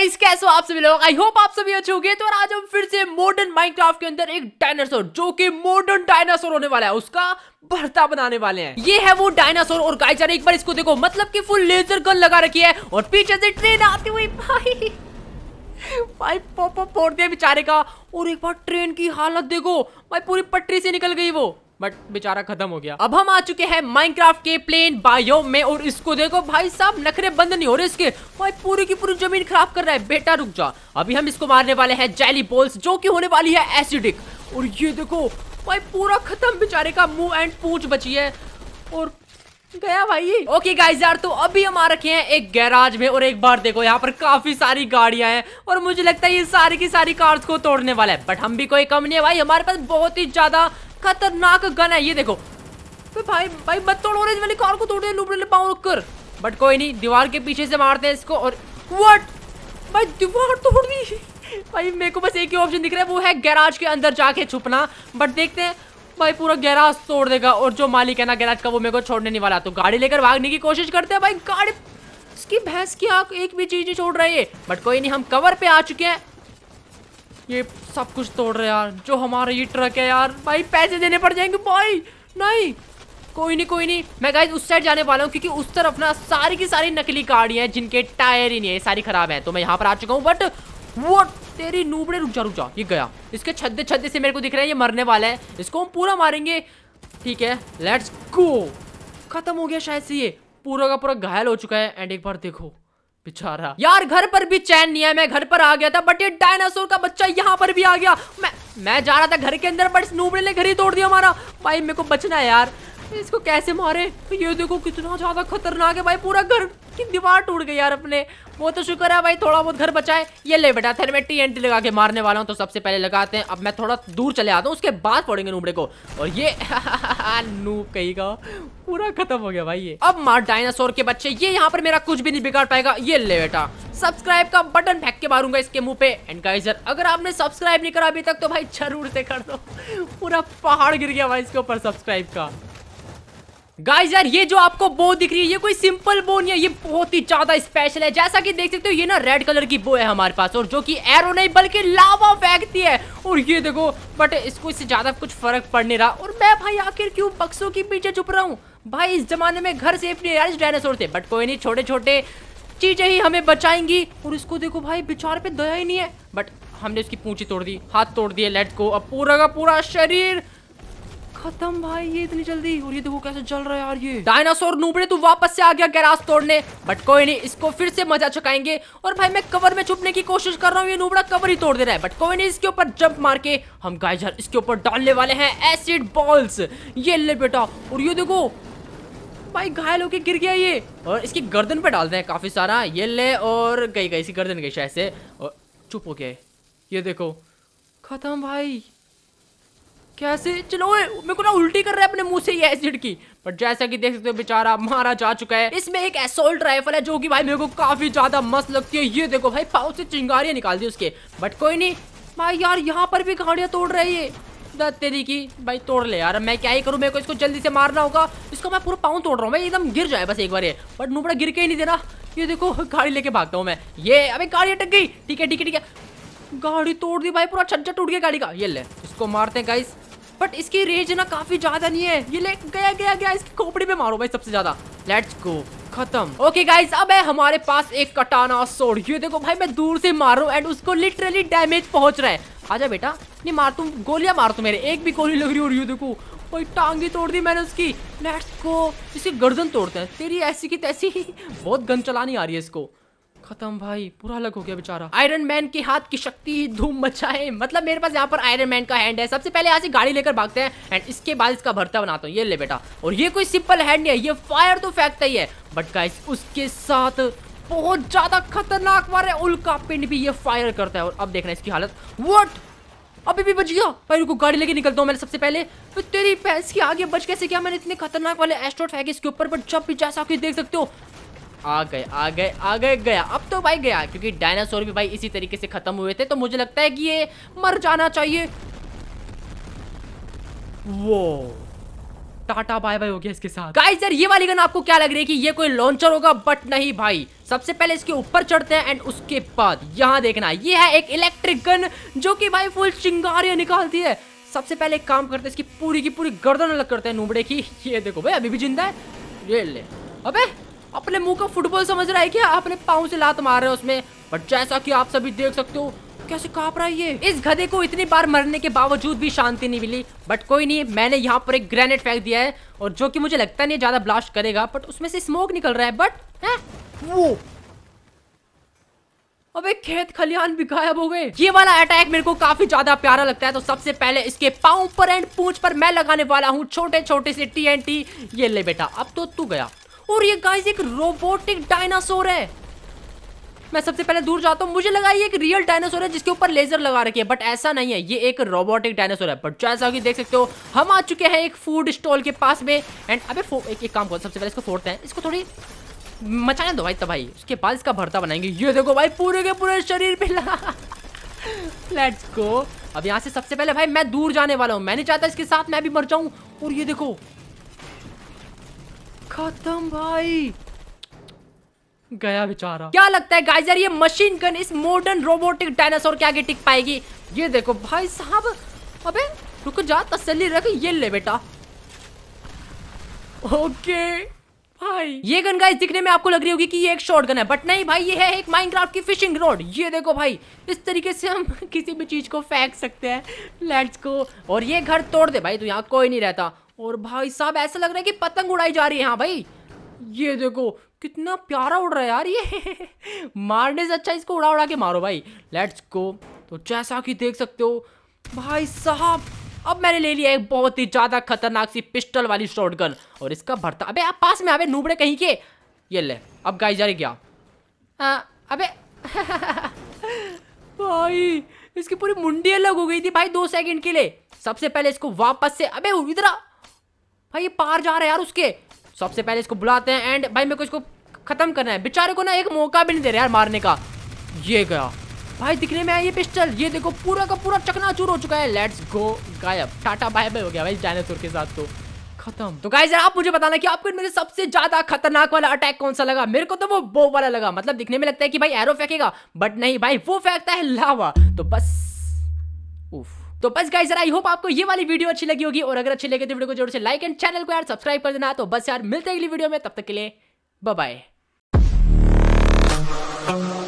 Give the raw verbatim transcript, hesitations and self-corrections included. Guys कैसे हो आप सभी लोग, आई होप आप सभी अच्छे होंगे। तो आज हम फिर से मॉडर्न माइनक्राफ्ट के अंदर एक डायनासोर जो कि मॉडर्न डायनासोर होने वाला है उसका भरता बनाने वाले हैं। ये है वो डायनासोर और गाइस यार एक बार इसको देखो, मतलब कि फुल लेजर गन लगा रखी है और पीछे से ट्रेन आती हुई भाई भाई पोपो फोड़ दिया बेचारे का। और एक बार ट्रेन की हालत देखो भाई, पूरी पटरी से निकल गई वो, बट बेचारा खत्म हो गया। अब हम आ चुके हैं माइनक्राफ्ट के प्लेन बायोम में और इसको देखो भाई साहब, नखरे बंद नहीं हो रहे इसके। भाई पूरी की पूरी जमीन खराब कर रहा है बेटा, रुक जा। अभी हम इसको मारने वाले हैं जेली बॉल्स जो कि होने वाली है एसिडिक। और ये देखो भाई पूरा खत्म, बेचारे का मुंह एंड पूंछ बची है और गया भाई। ओके गाइस यार, तो अभी हम आ रखे हैं एक गैराज में और एक बार देखो यहाँ पर काफी सारी गाड़ियां हैं और मुझे लगता है ये सारी की सारी कार्स को तोड़ने वाला है, बट हम भी कोई कम नहीं है भाई, हमारे पास बहुत ही ज्यादा खतरनाक गन है। ये देखो तो भाई भाई मत तोड़, ऑरेंज वाली कार को तोड़ दे लूबड़े पांव कर, बट कोई नहीं, दीवार के पीछे से मारते हैं इसको। और व्हाट भाई दीवार तोड़ दी भाई, मेरे को बस एक ही ऑप्शन दिख रहा है वो है गैराज के अंदर जाके छुपना, बट देखते हैं भाई पूरा गैराज तोड़ देगा और जो मालिक है ना गैराज का वो मेरे को छोड़ने नहीं वाला। तो गाड़ी लेकर भागने की कोशिश करते हैं भाई, गाड़ी इसकी भैंस की आँख एक भी चीज नहीं छोड़ रही है, बट कोई नहीं, हम कवर पे आ चुके हैं। ये सब कुछ तोड़ रहे यार, जो हमारा ये ट्रक है यार भाई, पैसे देने पड़ जाएंगे भाई। नहीं कोई नहीं कोई नहीं, मैं गाइस उस साइड जाने वाला हूँ क्योंकि उस तरफ ना सारी की सारी नकली गाड़ियाँ हैं जिनके टायर ही नहीं है, सारी खराब है। तो मैं यहाँ पर आ चुका हूँ, बट वो तेरी नूबड़े, रुक जा रुक जा, ये गया। इसके छद्दे छद्दे से मेरे को दिख रहा है ये मरने वाला है, इसको हम पूरा मारेंगे। ठीक है लेट्स गो, खत्म हो गया शायद से, ये पूरा का पूरा घायल हो चुका है। एंड एक बार देखो बेचारा यार, घर पर भी चैन नहीं है। मैं घर पर आ गया था बट ये डायनासोर का बच्चा यहाँ पर भी आ गया। मैं मैं जा रहा था घर के अंदर बट इस नूबड़े ने घर ही तोड़ दिया हमारा। भाई मेरे को बचना है यार, इसको कैसे मारे। ये देखो कितना ज्यादा खतरनाक है भाई, पूरा घर की दीवार टूट गई यार अपने। वो तो शुक्र है भाई थोड़ा बहुत घर बचा है। ये ले बेटा, फिर मैं टी एन टी लगा के मारने वाला हूँ। तो सबसे पहले लगाते हैं, अब मैं थोड़ा दूर चले आता हूँ उसके बाद फोड़ेंगे नूबड़े को। और ये नूब कहीं का पूरा खत्म हो गया भाई। ये अब मार डायनासोर के बच्चे, ये यहाँ पर मेरा कुछ भी नहीं बिगाड़ पाएगा। ये ले बेटा, सब्सक्राइब का बटन फेंक के मारूंगा इसके मुंह पे। एंड गाइस यार अगर आपने सब्सक्राइब नहीं करा अभी तक तो भाई जरूर से कर दो। पूरा पहाड़ गिर गया भाई इसके ऊपर सब्सक्राइब का। गाइस यार ये जो आपको बो दिख रही है ये कोई सिंपल बो नहीं है, ये बहुत ही ज्यादा स्पेशल है। जैसा कि देख सकते हो ये ना रेड कलर की बो है हमारे पास, और जो कि एरो नहीं बल्कि लावा फेंकती है। और ये देखो बट इसको इससे ज्यादा कुछ फर्क पड़ने रहा। और मैं भाई आखिर क्यों बक्सों के पीछे छुप रहा हूँ भाई, इस जमाने में घर सेफ नहीं है यार इस डायनासोर से, बट कोई नहीं, छोटे छोटे चीजें ही हमें बचाएंगी। और इसको देखो भाई बेचारे पे दया ही नहीं है, बट हमने उसकी पूंछी तोड़ दी, हाथ तोड़ दिए, लेट्स गो। अब पूरा का पूरा शरीर खत्म भाई, ये इतनी जल्दी। और ये देखो कैसे जल रहा है यार ये डायनासोर। नूबड़े तू वापस से आ गया गैराज तोड़ने, बट कोई नहीं, इसको फिर से मजा चुकाएंगे। और भाई मैं कवर में छुपने की कोशिश कर रहा हूँ, ये नूबड़ा कवर ही तोड़ दे रहा है, बट कोई नहीं, इसके ऊपर जंप मार के हम गाइस यार इसके ऊपर डालने वाले हैं एसिड बॉल्स। ये ले बेटा, और ये देखो भाई घायल होके गिर गया ये, और इसकी गर्दन पे डालते हैं काफी सारा। ये ले, और गई गई इसकी गर्दन गई शायद से, और चुप हो गया। ये देखो खत्म भाई, कैसे चलो। मेरे को ना उल्टी कर रहा है अपने मुंह से ये एसिड की, पर जैसा कि देख सकते हो बेचारा मारा जा चुका है। इसमें एक असॉल्ट राइफल है जो कि भाई मेरे को काफी ज्यादा मस्त लगती है। ये देखो भाई पाँव से चिंगारियां निकाल दी उसके, बट कोई नहीं भाई यार यहाँ पर भी गाड़ियां तोड़ रही है तेरी की। भाई तोड़ ले यार, मैं क्या ही करूँ, मेरे को इसको जल्दी से मारना होगा। इसको मैं पूरा पाँव तोड़ रहा हूँ भाई, एकदम गिर जाए बस एक बार ये, बट नूबड़ा गिर के ही नहीं दे रहा। ये देखो गाड़ी लेके भागता हूँ मैं, ये अभी गाड़ी अटक गई। ठीक है ठीक है ठीक है, गाड़ी तोड़ दी भाई, पूरा छज्जा टूट गया गाड़ी का। ये ले इसको मारते हैं गाइस, बट इसकी रेंज ना काफी ज्यादा नहीं है। ये ले गया गया गया, इसकी खोपड़ी पे मारो भाई सबसे ज्यादा, लेट्स गो खत्म। ओके गाइस, अब है हमारे पास एक कटाना सोड। ये देखो भाई मैं दूर से मार रहा हूँ एंड उसको लिटरली डैमेज पहुंच रहा है। आजा बेटा, नहीं मार, तुम गोलियां मार, तो मेरे एक भी गोली लग रही हो। और ये देखो भाई टांगी तोड़ दी मैंने उसकी, लेट्स गो। इसकी गर्दन तोड़ते हैं तेरी ऐसी की तैसी, बहुत गन चलानी आ रही है इसको। खत्म भाई, पूरा अलग हो गया बेचारा। आयरन मैन के हाथ की शक्ति धूम मचाए, मतलब मेरे पास यहाँ पर आयरन मैन का हैंड है। सबसे पहले यहाँ से गाड़ी लेकर भागते हैं एंड इसके बाद इसका भरता बनाता हूँ। ये ले बेटा, और ये कोई सिंपल हैंड नहीं है, ये फायर तो फेंकता ही है, बट गाइस उसके साथ बहुत ज्यादा खतरनाक वार है। उल्का पिंड भी ये फायर करता है। और अब देखना इसकी हालत, व्हाट अभी भी बच गया भाई। रुको गाड़ी लेके निकलता हूँ मैंने सबसे पहले। तो तेरी भैंस की आगे बच कैसे क्या, मैंने इतने खतरनाक वाले एस्ट्रोट फेंके इसके ऊपर, बट जब भी जैसा कि देख सकते हो आ गए आ गए आ गए गया। अब तो भाई गया, क्योंकि डायनासोर भी भाई इसी तरीके से खत्म हुए थे, तो मुझे लगता है कि ये मर जाना चाहिए। वो टाटा बाय बाय हो गया इसके साथ। गाइस यार ये वाली गन आपको क्या लग रही है कि ये कोई लॉन्चर होगा, बट नहीं भाई, सबसे पहले इसके ऊपर चढ़ते हैं एंड उसके बाद यहाँ देखना ये है एक इलेक्ट्रिक गन जो कि भाई फुल चिंगारियाँ निकालती है। सबसे पहले एक काम करते हैं, इसकी पूरी की पूरी गर्दन अलग करते हैं नूबड़े की। ये देखो भाई अभी भी जिंदा है, ये ले। अबे अपने मुंह का फुटबॉल समझ रहा है क्या? अपने पाँव से लात मार रहे हो उसमें। बट जैसा कि आप सभी देख सकते हो कैसे काँप रहा है ये। इस गधे को इतनी बार मरने के बावजूद भी शांति नहीं मिली। बट कोई नहीं, मैंने यहाँ पर एक ग्रेनेड फेंक दिया है और जो कि मुझे लगता नहीं ज़्यादा ब्लास्ट करेगा, बट उसमें से स्मोक निकल रहा है। बट है वो अबे खेत खलिहान भी गायब हो गए। ये वाला अटैक मेरे को काफी ज्यादा प्यारा लगता है। तो सबसे पहले इसके पाँव पर एंड पूंछ पर मैं लगाने वाला हूँ छोटे छोटे से टी एन टी। ये ले बेटा, अब तो तू गया। और ये गाइस एक रोबोटिक डायनासोर है। मैं सबसे पहले दूर जाता हूँ, मुझे लगा ये एक रियल डायनासोर है जिसके ऊपर लेजर लगा रखी है, बट ऐसा नहीं है, ये एक रोबोटिक डायनासोर है। बट जैसा कि देख सकते हो हम आ चुके हैं एक फूड स्टॉल के पास में एंड अबे एक एक काम करो, सबसे पहले इसको फोड़ते हैं, इसको थोड़ी मचाने दो भाई, तब भाई उसके बाद इसका भरता बनाएंगे। ये देखो भाई पूरे के पूरे शरीर पे लगा। Let's go. अब यहाँ से सबसे पहले भाई मैं दूर जाने वाला हूँ, मैं नहीं चाहता इसके साथ मैं भी मर जाऊँ। और ये देखो खत्म भाई, गया बेचारा। क्या लगता है गाइस यार ये मशीन गन इस मॉडर्न रोबोटिक डायनासोर के आगे टिक पाएगी? ये देखो भाई साहब, अबे रुक जा, तसल्ली रख। ये ले बेटा, ओके भाई। ये गन गाइस दिखने में आपको लग रही होगी कि ये एक शॉटगन है, बट नहीं भाई, ये है एक माइनक्राफ्ट की फिशिंग रॉड। ये देखो भाई, इस तरीके से हम किसी भी चीज को फेंक सकते हैं। Let's go. और ये घर तोड़ दे भाई, तो यहाँ कोई नहीं रहता। और भाई साहब ऐसा लग रहा है कि पतंग उड़ाई जा रही है यहाँ भाई। ये देखो कितना प्यारा उड़ रहा है यार ये। मारने से अच्छा इसको उड़ा उड़ा के मारो भाई। Let's go. तो जैसा कि देख सकते हो भाई साहब, अब मैंने ले लिया एक बहुत ही ज्यादा खतरनाक सी पिस्टल वाली शॉटगन और इसका भरता। अबे आप पास में आवे नूबड़े कहीं के। ये ले, अब गाइस जा रही क्या? आ, अबे भाई इसकी पूरी मुंडी अलग हो गई थी भाई दो सेकंड के लिए। सबसे पहले इसको वापस से, अबे इधर आ भाई, ये पार जा रहा है यार उसके। सबसे पहले इसको बुलाते हैं एंड भाई मेरे को इसको खत्म करना है। बेचारे को ना एक मौका भी नहीं दे रहा यार मारने का। ये गया भाई, दिखने में आई ये पिस्टल। ये देखो पूरा का पूरा चकनाचूर हो चुका है। लेट्स गो, गायब, टाटा बाय बाय हो गया भाई डायनासोर के साथ, तो खत्म। तो गाइस आप मुझे बताना कि आपको मेरे सबसे ज्यादा खतरनाक वाला अटैक कौन सा लगा। मेरे को तो वो बो वाला लगा, मतलब दिखने में लगता है कि भाई एरो फेंकेगा, बट नहीं भाई वो फेंकता है लावा। तो बस उफ। तो बस गाइस आई होप आपको ये वाली वीडियो अच्छी लगी होगी, और अगर अच्छी लगे तो वीडियो को जरूर से लाइक एंड चैनल को यार सब्सक्राइब कर देना। तो बस यार मिलते हैं अगली वीडियो में, तब तक के लिए बाय बाय।